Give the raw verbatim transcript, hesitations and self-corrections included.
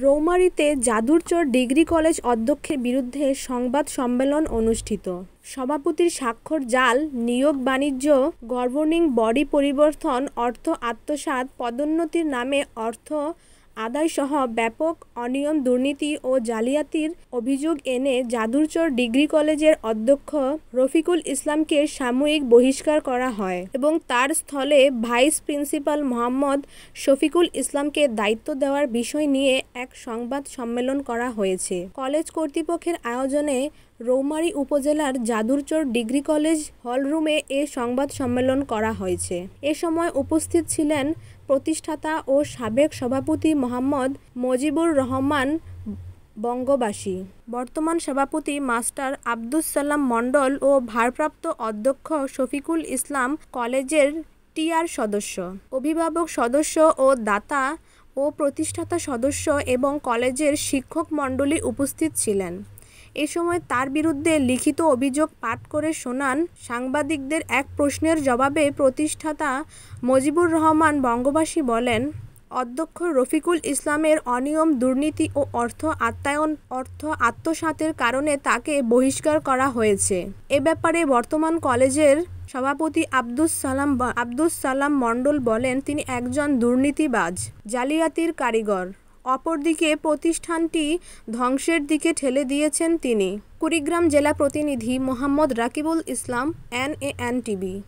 रौमारीते Jadurchar degree college अध्यक्षेर बिरुद्धे संबाद सम्मेलन अनुष्ठित। सभापतिर स्वाक्षर जाल, नियोग बाणिज्य, गवर्निंग बडी परिवर्तन, अर्थ आत्मसात, पदोन्नतिर नामे अर्थ आदायसह व्यापक अनियम, दुर्नीति और जालियातिर अभियोग एने जादुरचर डिग्री कलेजेर अध्यक्ष रफिकुल इस्लाम के सामयिक बहिष्कार करा हय एबं तार स्थले भाइस प्रिंसिपाल मुहम्मद शफीकुल इस्लाम के दायित्व देवार विषय निये एक संबाद सम्मेलन करा हयेछे। कलेज कर्तृपक्षेर आयोजने रौमारी उपजेलार जादुरचर डिग्री कलेज हलरूमे ए संबाद सम्मेलन करा हयेछे। ए समय उपस्थित छिलेन प्रतिष्ठाता और साबेक सभापति मुहम्मद मजिबुर रहमान बंगबासी, बर्तमान सभापति मास्टर आब्दुल सालाम मंडल और भारप्राप्त अध्यक्ष शफीकुल इस्लाम कलेजेर टीआर सदस्य, अभिभावक सदस्य और दाता और प्रतिष्ठाता सदस्य एवं कलेजेर शिक्षक मंडली उपस्थित छिलेन। ए समय तार बिरुद्धे लिखित अभियोग पाठ करे शोनान सांबादिकदेर एक प्रश्नेर जवाबे प्रतिष्ठाता मजिबुर रहमान बंगबासी बोलेन, अध्यक्ष रफिकुल इस्लामेर अनियम, दुर्नीति और अर्थ आत्तायन अर्थ आत्मसातेर कारणे ताके बहिष्कार करा हयेछे। ए ब्यापारे बर्तमान कलेजेर सभापति आब्दुल सालाम आब्दुल सालाम मंडल बोलेन, तिनि एकजन दुर्नीतिबाज, जालियातिर कारीगर, अपरदिके प्रतिष्ठानटी ध्वंसेर दिके ठेले दिएछेन तिनि। कुड़ीग्राम जिला प्रतिनिधि Muhammad Rakibul Islam N A N TV.